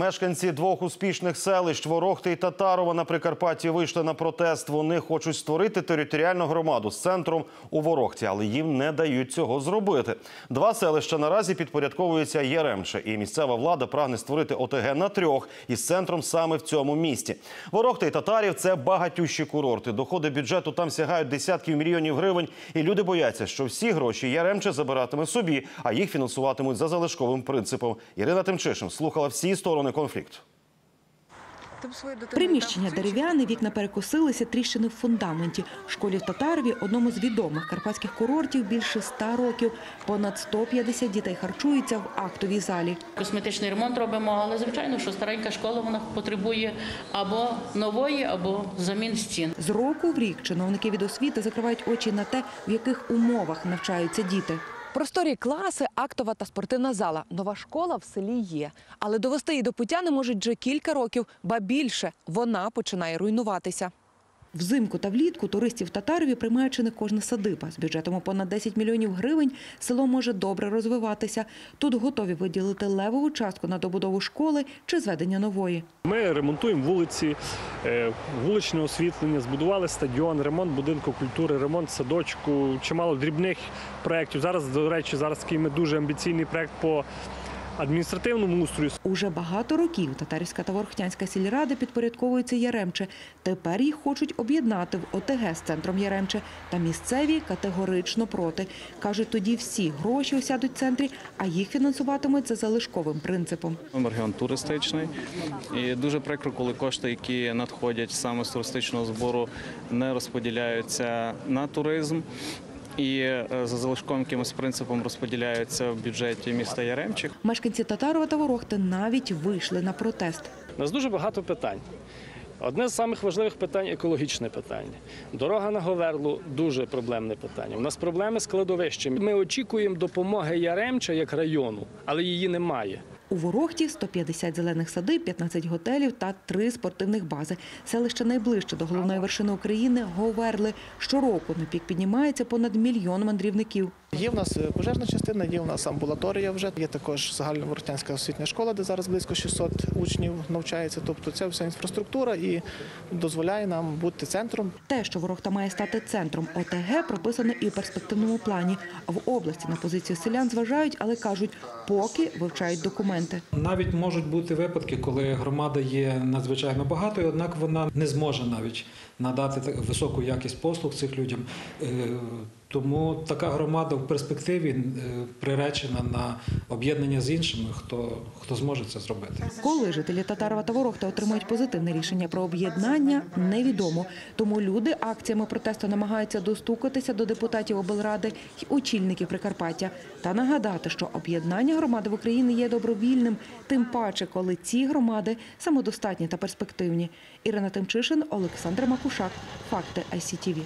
Мешканці двох успішних селищ Ворохти і Татарова на Прикарпатті вийшли на протест. Вони хочуть створити територіальну громаду з центром у Ворохті, але їм не дають цього зробити. Два селища наразі підпорядковуються Яремче, і місцева влада прагне створити ОТГ на трьох із центром саме в цьому місті. Ворохта і Татарів – це багатющі курорти. Доходи бюджету там сягають десятків мільйонів гривень, і люди бояться, що всі гроші Яремче забиратиме собі, а їх фінансуватимуть за залишковим принципом. Ірина Тимчишин слухала всі сторони конфлікту. Приміщення дерев'яне, вікна перекосилися, тріщини в фундаменті. Школі в Татарові, одному з відомих карпатських курортів, більше 100 років. Понад 150 дітей харчуються в актовій залі. Косметичний ремонт робимо, але, звичайно, що старенька школа, вона потребує або нової, або замін стін. З року в рік чиновники від освіти закривають очі на те, в яких умовах навчаються діти. Просторі класи, актова та спортивна зала. Нова школа в селі є. Але довести її до пуття не можуть вже кілька років, ба більше. Вона починає руйнуватися. Взимку та влітку туристів в Татарові приймає чи не кожна садиба. З бюджетом у понад 10 мільйонів гривень село може добре розвиватися. Тут готові виділити левову частку на добудову школи чи зведення нової. Ми ремонтуємо вулиці, вуличне освітлення, збудували стадіон, ремонт будинку культури, ремонт садочку, чимало дрібних проєктів. Зараз, до речі, такий ми дуже амбіційний проєкт по адміністративному устрою. Уже багато років Татарівська та Ворохнянська сільради підпорядковуються Яремче. Тепер їх хочуть об'єднати в ОТГ з центром Яремче. Та місцеві категорично проти. Кажуть, тоді всі гроші осядуть в центрі, а їх фінансуватимуть за залишковим принципом. Регіон туристичний. І дуже прикро, коли кошти, які надходять саме з туристичного збору, не розподіляються на туризм. І за залишковим якимось принципом розподіляються в бюджеті міста Яремче. Мешканці Татарова та Ворохти навіть вийшли на протест. У нас дуже багато питань. Одне з найважливіших питань – екологічне питання. Дорога на Говерлу – дуже проблемне питання. У нас проблеми з кладовищем. Ми очікуємо допомоги Яремча як району, але її немає. У Ворохті 150 зелених садиб, 15 готелів та 3 спортивних бази. Селище найближче до головної вершини України – Говерли. Щороку на пік піднімається понад мільйон мандрівників. Є в нас пожежна частина, є в нас амбулаторія вже, є також загальноворохтянська освітня школа, де зараз близько 600 учнів навчається. Тобто це вся інфраструктура і дозволяє нам бути центром. Те, що Ворохта має стати центром ОТГ, прописано і в перспективному плані. В області на позицію селян зважають, але кажуть, поки вивчають документи. Навіть можуть бути випадки, коли громада є надзвичайно багатою, однак вона не зможе навіть надати високу якість послуг цих людям. Тому така громада в перспективі приречена на об'єднання з іншими, хто зможе це зробити. Коли жителі Татарова та Ворохти отримують позитивне рішення про об'єднання, невідомо. Тому люди акціями протесту намагаються достукатися до депутатів облради і очільників Прикарпаття. Та нагадати, що об'єднання громади в Україні є добровільним, тим паче, коли ці громади самодостатні та перспективні. Ірина Тимчишин, Олександр Макушак. Факти ICTV.